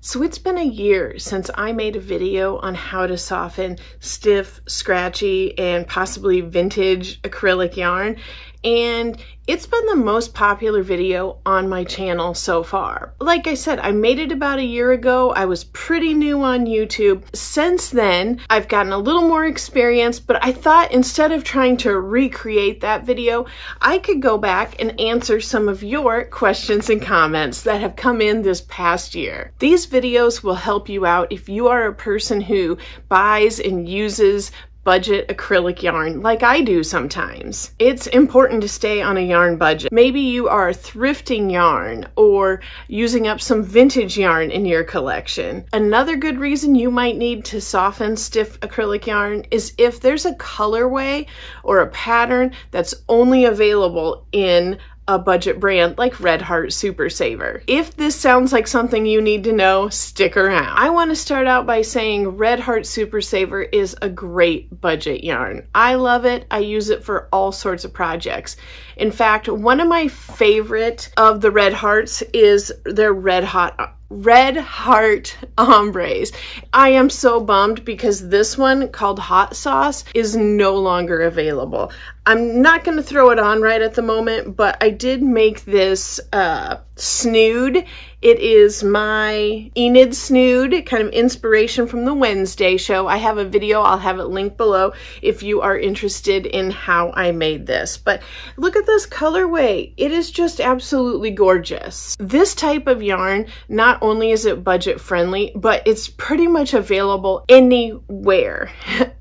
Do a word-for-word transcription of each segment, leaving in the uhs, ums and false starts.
So it's been a year since I made a video on how to soften stiff, scratchy, and possibly vintage acrylic yarn, and it's been the most popular video on my channel so far. Like I said, I made it about a year ago. I was pretty new on YouTube. Since then, I've gotten a little more experience, but I thought instead of trying to recreate that video, I could go back and answer some of your questions and comments that have come in this past year. These videos will help you out if you are a person who buys and uses budget acrylic yarn like I do sometimes. It's important to stay on a yarn budget. Maybe you are thrifting yarn or using up some vintage yarn in your collection. Another good reason you might need to soften stiff acrylic yarn is if there's a colorway or a pattern that's only available in a budget brand like Red Heart Super Saver. If this sounds like something you need to know, stick around. I want to start out by saying Red Heart Super Saver is a great budget yarn. I love it. I use it for all sorts of projects. In fact, one of my favorite of the Red Hearts is their Red Hot Red Heart Ombres. I am so bummed because this one called Hot Sauce is no longer available. I'm not going to throw it on right at the moment, but I did make this uh, snood. It is my Enid snood, kind of inspiration from the Wednesday show. I have a video, I'll have it linked below if you are interested in how I made this. But look at this colorway. It is just absolutely gorgeous. This type of yarn, not only is it budget friendly, but it's pretty much available anywhere.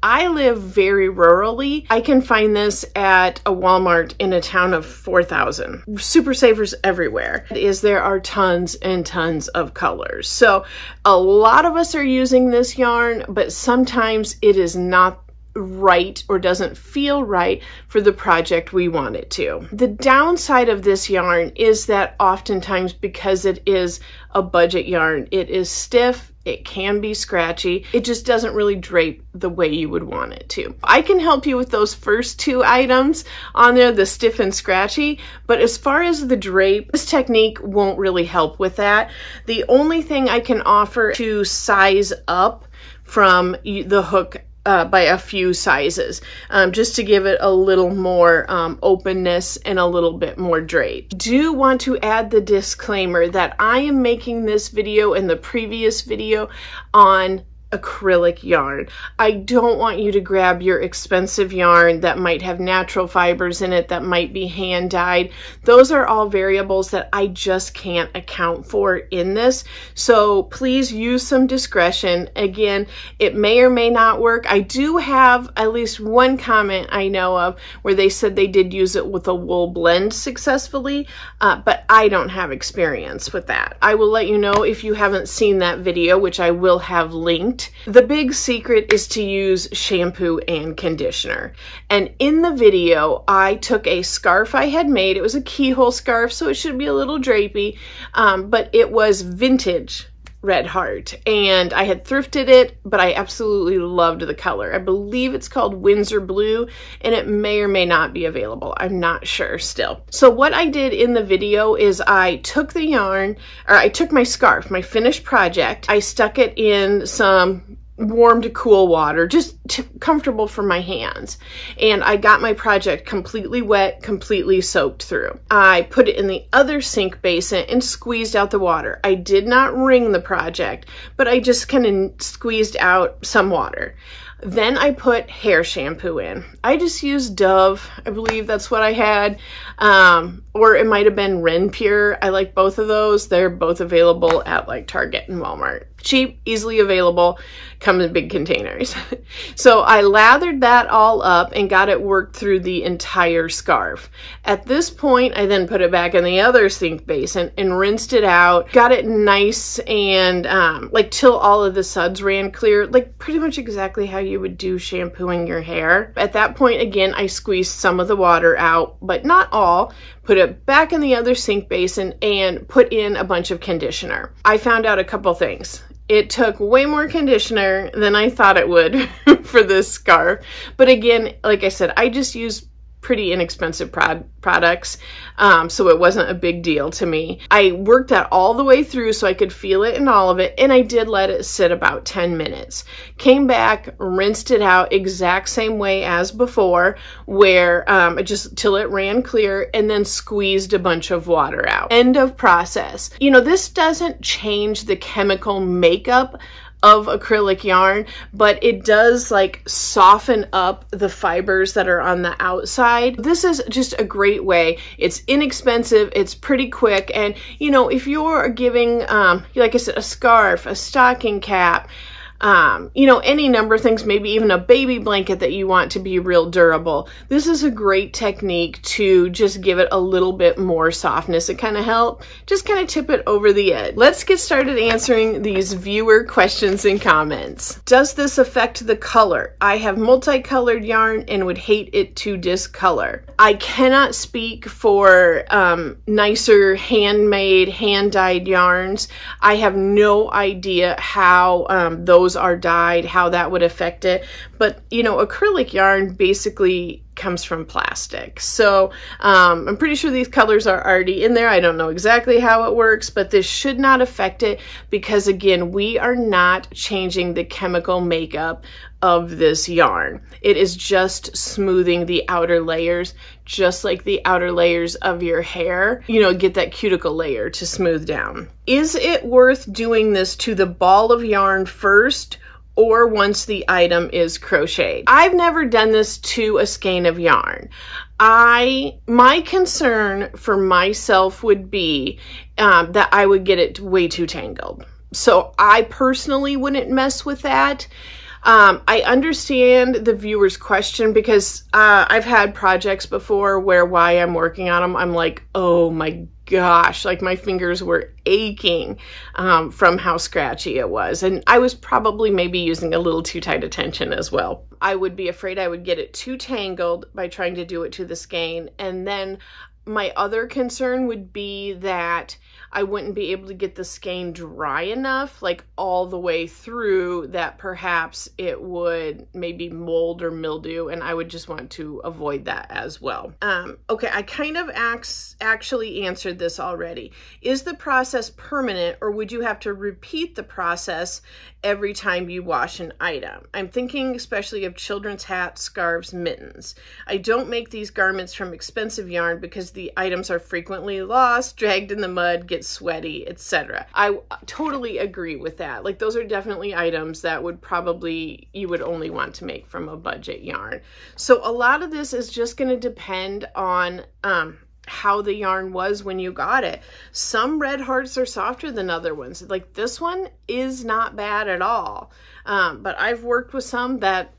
I live very rurally. I can find this at a Walmart in a town of four thousand. Super Savers everywhere. Is there are tons and tons of colors. So a lot of us are using this yarn, but sometimes it is not right or doesn't feel right for the project we want it to. The downside of this yarn is that oftentimes because it is a budget yarn, it is stiff, it can be scratchy, it just doesn't really drape the way you would want it to. I can help you with those first two items on there, the stiff and scratchy, but as far as the drape, this technique won't really help with that. The only thing I can offer to size up from the hook Uh, by a few sizes, um, just to give it a little more um, openness and a little bit more drape. Do want to add the disclaimer that I am making this video and the previous video on acrylic yarn. I don't want you to grab your expensive yarn that might have natural fibers in it, that might be hand dyed. Those are all variables that I just can't account for in this. So please use some discretion. Again, it may or may not work. I do have at least one comment I know of where they said they did use it with a wool blend successfully, uh, but I don't have experience with that. I will let you know if you haven't seen that video, which I will have linked. The big secret is to use shampoo and conditioner. And in the video, I took a scarf I had made. It was a keyhole scarf, so it should be a little drapey, um, but it was vintage Red Heart, and I had thrifted it, but I absolutely loved the color. I believe it's called Windsor Blue, and it may or may not be available. I'm not sure still. So what I did in the video is I took the yarn, or I took my scarf, my finished project, I stuck it in some warm to cool water, just t comfortable for my hands. And I got my project completely wet, completely soaked through. I put it in the other sink basin and squeezed out the water. I did not wring the project, but I just kind of squeezed out some water. Then I put hair shampoo in. I just used Dove. I believe that's what I had. Um, or it might have been Renpure. I like both of those. They're both available at like Target and Walmart. Cheap, easily available, come in big containers. So I lathered that all up and got it worked through the entire scarf. At this point, I then put it back in the other sink basin and rinsed it out. Got it nice and um, like till all of the suds ran clear, like pretty much exactly how you would do shampooing your hair. At that point, again, I squeezed some of the water out, but not all. Put it back in the other sink basin and put in a bunch of conditioner. I found out a couple things. It took way more conditioner than I thought it would for this scarf. But again, like I said, I just used pretty inexpensive prod products, um, so it wasn't a big deal to me. I worked that all the way through so I could feel it in all of it, and I did let it sit about ten minutes. Came back, rinsed it out exact same way as before, where um, it just till it ran clear, and then squeezed a bunch of water out. End of process. You know, this doesn't change the chemical makeup of acrylic yarn, but it does like soften up the fibers that are on the outside. This is just a great way. It's inexpensive, it's pretty quick, and you know, if you're giving, um, like I said, a scarf, a stocking cap, Um, you know, any number of things, maybe even a baby blanket that you want to be real durable. This is a great technique to just give it a little bit more softness and kind of help, just kind of tip it over the edge. Let's get started answering these viewer questions and comments. Does this affect the color? I have multicolored yarn and would hate it to discolor. I cannot speak for um, nicer handmade, hand-dyed yarns. I have no idea how um, those are dyed, how that would affect it. But you know, acrylic yarn basically comes from plastic, so um, I'm pretty sure these colors are already in there. I don't know exactly how it works, but this should not affect it because, again, we are not changing the chemical makeup of this yarn. It is just smoothing the outer layers, just like the outer layers of your hair, you know, get that cuticle layer to smooth down. Is it worth doing this to the ball of yarn first or once the item is crocheted? I've never done this to a skein of yarn. I, my concern for myself would be um, that I would get it way too tangled. So I personally wouldn't mess with that. Um, I understand the viewer's question because uh, I've had projects before where while I'm working on them, I'm like, oh my gosh, like my fingers were aching um, from how scratchy it was. And I was probably maybe using a little too tight a tension as well. I would be afraid I would get it too tangled by trying to do it to the skein. And then my other concern would be that I wouldn't be able to get the skein dry enough, like all the way through, that perhaps it would maybe mold or mildew, and I would just want to avoid that as well. Um, okay, I kind of ax- actually answered this already. Is the process permanent, or would you have to repeat the process every time you wash an item? I'm thinking especially of children's hats, scarves, mittens. I don't make these garments from expensive yarn because the items are frequently lost, dragged in the mud, get sweaty, et cetera. I totally agree with that. Like, those are definitely items that would probably, you would only want to make from a budget yarn. So a lot of this is just going to depend on um, how the yarn was when you got it. Some Red Hearts are softer than other ones. Like, this one is not bad at all. Um, but I've worked with some that,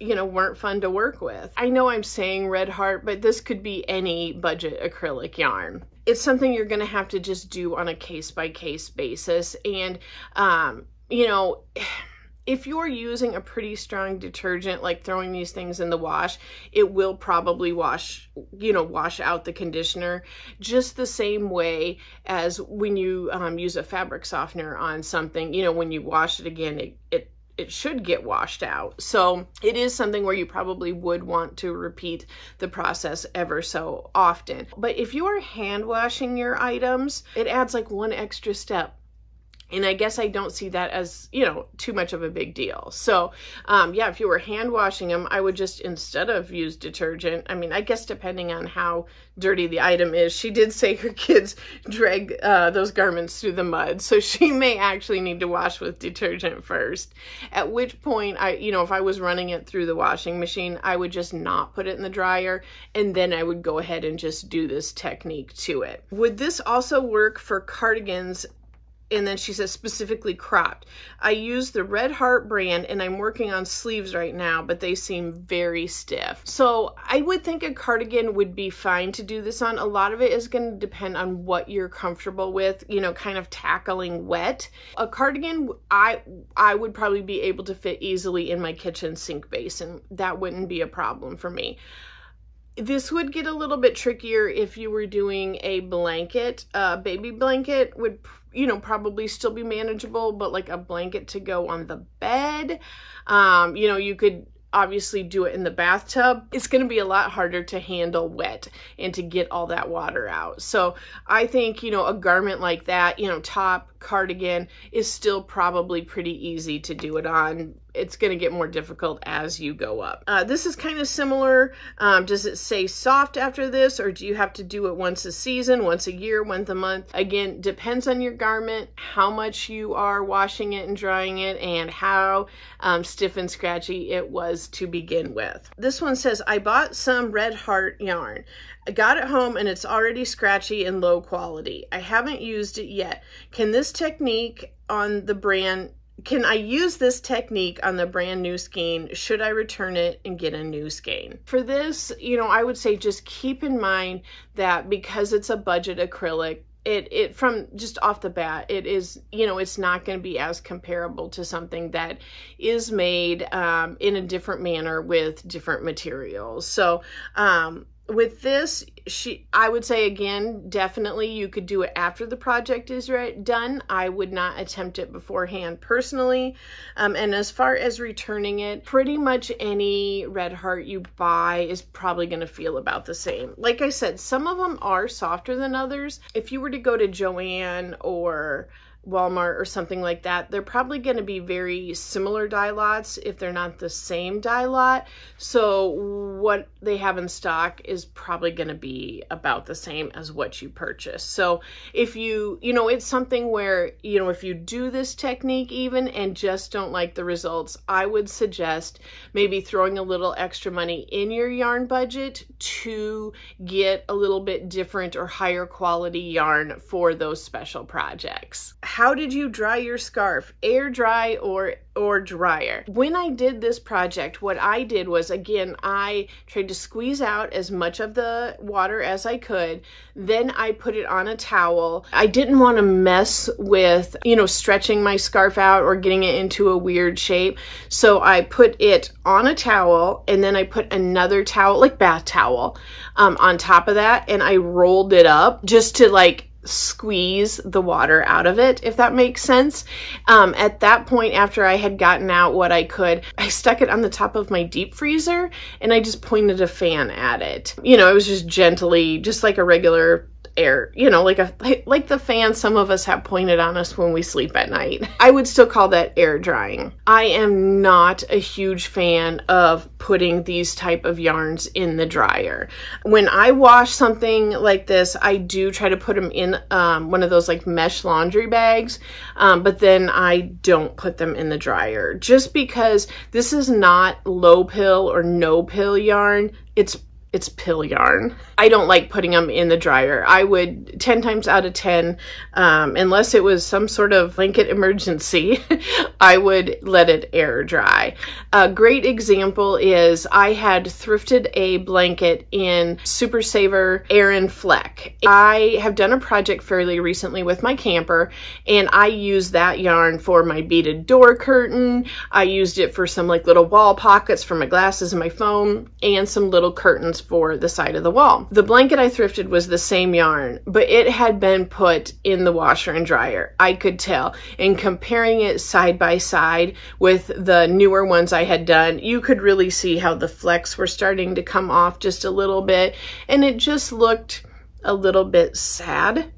you know, weren't fun to work with. I know I'm saying Red Heart, but this could be any budget acrylic yarn. It's something you're going to have to just do on a case-by-case basis. And, um, you know, if you're using a pretty strong detergent, like throwing these things in the wash, it will probably wash, you know, wash out the conditioner, just the same way as when you um, use a fabric softener on something. You know, when you wash it again, it, it it should get washed out. So it is something where you probably would want to repeat the process ever so often. But if you are hand washing your items, it adds like one extra step. And I guess I don't see that as, you know, too much of a big deal. So, um, yeah, if you were hand washing them, I would just, instead of use detergent, I mean, I guess depending on how dirty the item is, she did say her kids drag uh, those garments through the mud. So she may actually need to wash with detergent first. At which point, I, you know, if I was running it through the washing machine, I would just not put it in the dryer. And then I would go ahead and just do this technique to it. Would this also work for cardigans? And then she says specifically cropped. I use the Red Heart brand and I'm working on sleeves right now, but they seem very stiff. So I would think a cardigan would be fine to do this on. A lot of it is going to depend on what you're comfortable with, you know, kind of tackling wet. A cardigan, I, I would probably be able to fit easily in my kitchen sink basin. That wouldn't be a problem for me. This would get a little bit trickier if you were doing a blanket. A baby blanket would, you know, probably still be manageable, but like a blanket to go on the bed, um, you know, you could obviously do it in the bathtub, it's going to be a lot harder to handle wet and to get all that water out. So I think, you know, a garment like that, you know, top, cardigan, is still probably pretty easy to do it on. It's going to get more difficult as you go up. Uh, this is kind of similar. Um, does it say soft after this, or do you have to do it once a season, once a year, once a month? Again, depends on your garment, how much you are washing it and drying it, and how um, stiff and scratchy it was to begin with. This one says, I bought some Red Heart yarn. I got it home and it's already scratchy and low quality. I haven't used it yet. Can this technique on the brand Can I use this technique on the brand new skein? Should I return it and get a new skein? For this, you know, I would say just keep in mind that because it's a budget acrylic, It, it from just off the bat, it is, you know, it's not going to be as comparable to something that is made um, in a different manner with different materials. So um, with this, she, I would say, again, definitely you could do it after the project is right, done. I would not attempt it beforehand personally. Um, and as far as returning it, pretty much any Red Heart you buy is probably going to feel about the same. Like I said, some of them are softer than others. If you were to go to Joanne or Walmart or something like that, they're probably going to be very similar dye lots if they're not the same dye lot. So what they have in stock is probably going to be about the same as what you purchase. So if you, you know, it's something where, you know, if you do this technique even and just don't like the results, I would suggest maybe throwing a little extra money in your yarn budget to get a little bit different or higher quality yarn for those special projects. How did you dry your scarf? Air dry or or dryer? When I did this project, what I did was, again, I tried to squeeze out as much of the water as I could. Then I put it on a towel. I didn't want to mess with, you know, stretching my scarf out or getting it into a weird shape. So I put it on a towel, and then I put another towel, like bath towel, um, on top of that, and I rolled it up just to like squeeze the water out of it, if that makes sense. Um, at that point, after I had gotten out what I could, I stuck it on the top of my deep freezer and I just pointed a fan at it. You know, it was just gently, just like a regular air, you know, like a like the fan some of us have pointed on us when we sleep at night. I would still call that air drying. I am not a huge fan of putting these type of yarns in the dryer. When I wash something like this, I do try to put them in um, one of those like mesh laundry bags, um, but then I don't put them in the dryer just because this is not low pill or no pill yarn. It's It's pill yarn. I don't like putting them in the dryer. I would ten times out of ten, um, unless it was some sort of blanket emergency, I would let it air dry. A great example is I had thrifted a blanket in Super Saver Aaron Fleck. I have done a project fairly recently with my camper, and I used that yarn for my beaded door curtain. I used it for some like little wall pockets for my glasses and my phone, and some little curtains for the side of the wall. The blanket I thrifted was the same yarn, but it had been put in the washer and dryer. I could tell. And comparing it side by side with the newer ones I had done, you could really see how the flecks were starting to come off just a little bit, and it just looked a little bit sad.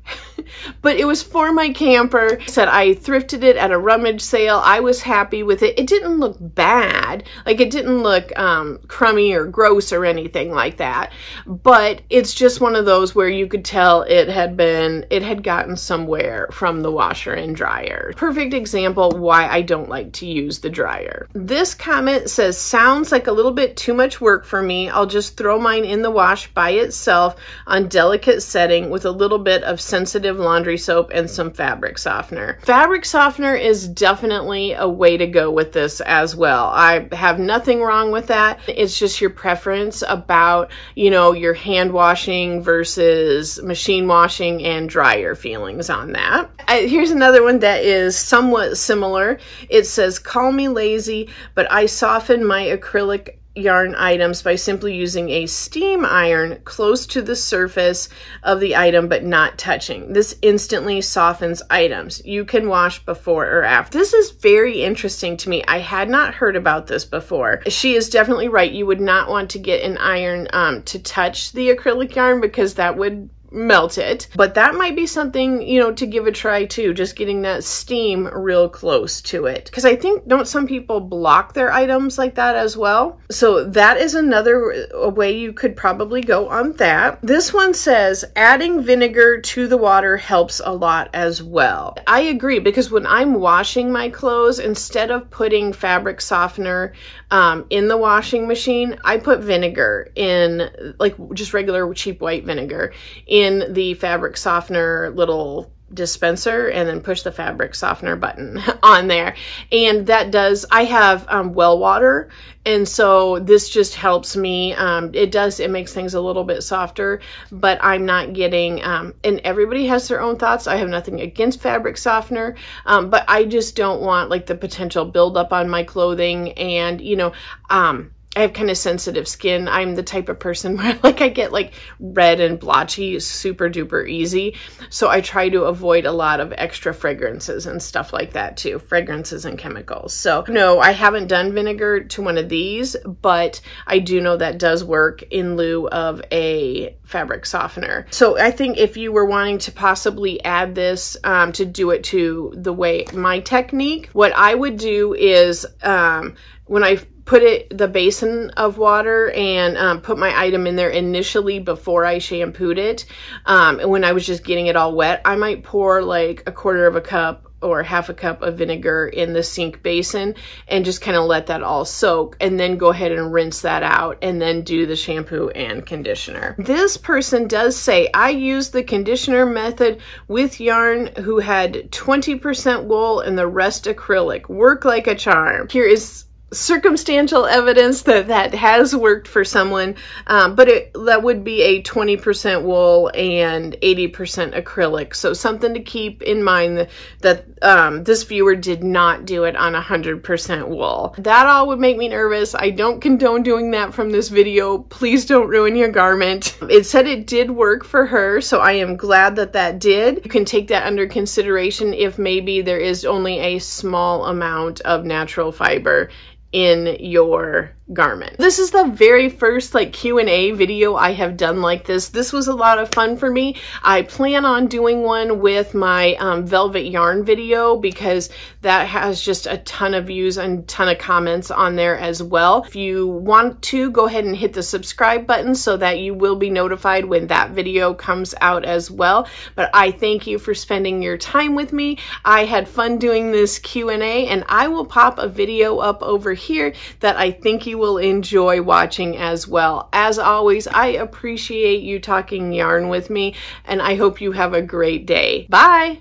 But it was for my camper. I said I thrifted it at a rummage sale. I was happy with it. It didn't look bad. Like it didn't look um, crummy or gross or anything like that. But it's just one of those where you could tell it had been, it had gotten somewhere from the washer and dryer. Perfect example why I don't like to use the dryer. This comment says, sounds like a little bit too much work for me. I'll just throw mine in the wash by itself on delicate setting with a little bit of sensitive laundry soap and some fabric softener. Fabric softener is definitely a way to go with this as well. I have nothing wrong with that. It's just your preference about, you know, your hand washing versus machine washing and dryer feelings on that. I, here's another one that is somewhat similar. It says, call me lazy, but I soften my acrylic yarn items by simply using a steam iron close to the surface of the item but not touching. This instantly softens items. You can wash before or after. This is very interesting to me. I had not heard about this before. She is definitely right. You would not want to get an iron um, to touch the acrylic yarn because that would melt it, but that might be something, you know, to give a try too, just getting that steam real close to it. Because I think, don't some people block their items like that as well? So that is another way you could probably go on that. This one says, adding vinegar to the water helps a lot as well. I agree, because when I'm washing my clothes, instead of putting fabric softener um, in the washing machine, I put vinegar in, like just regular cheap white vinegar, in in the fabric softener little dispenser, and then push the fabric softener button on there. And that does, I have um, well water, and so this just helps me. Um, it does, it makes things a little bit softer, but I'm not getting, um, and everybody has their own thoughts. I have nothing against fabric softener, um, but I just don't want like the potential buildup on my clothing. And, you know, um, I have kind of sensitive skin. I'm the type of person where like I get like red and blotchy super duper easy. So I try to avoid a lot of extra fragrances and stuff like that too. Fragrances and chemicals. So no, I haven't done vinegar to one of these, but I do know that does work in lieu of a fabric softener. So I think if you were wanting to possibly add this um, to do it to the way my technique, what I would do is um, when I put it the basin of water and um, put my item in there initially before I shampooed it. Um, and when I was just getting it all wet, I might pour like a quarter of a cup or half a cup of vinegar in the sink basin and just kind of let that all soak, and then go ahead and rinse that out and then do the shampoo and conditioner. This person does say, I used the conditioner method with yarn who had twenty percent wool and the rest acrylic. Work like a charm. Here is circumstantial evidence that that has worked for someone, um, but it, that would be a twenty percent wool and eighty percent acrylic. So something to keep in mind that um, this viewer did not do it on one hundred percent wool. That all would make me nervous. I don't condone doing that from this video. Please don't ruin your garment. It said it did work for her, so I am glad that that did. You can take that under consideration if maybe there is only a small amount of natural fiber in your garment. This is the very first like Q and A video I have done like this. This was a lot of fun for me. I plan on doing one with my um, velvet yarn video because that has just a ton of views and ton of comments on there as well. If you want to, go ahead and hit the subscribe button so that you will be notified when that video comes out as well. But I thank you for spending your time with me. I had fun doing this Q and A, and I will pop a video up over here that I think you will enjoy watching as well. As always, I appreciate you talking yarn with me, and I hope you have a great day. Bye!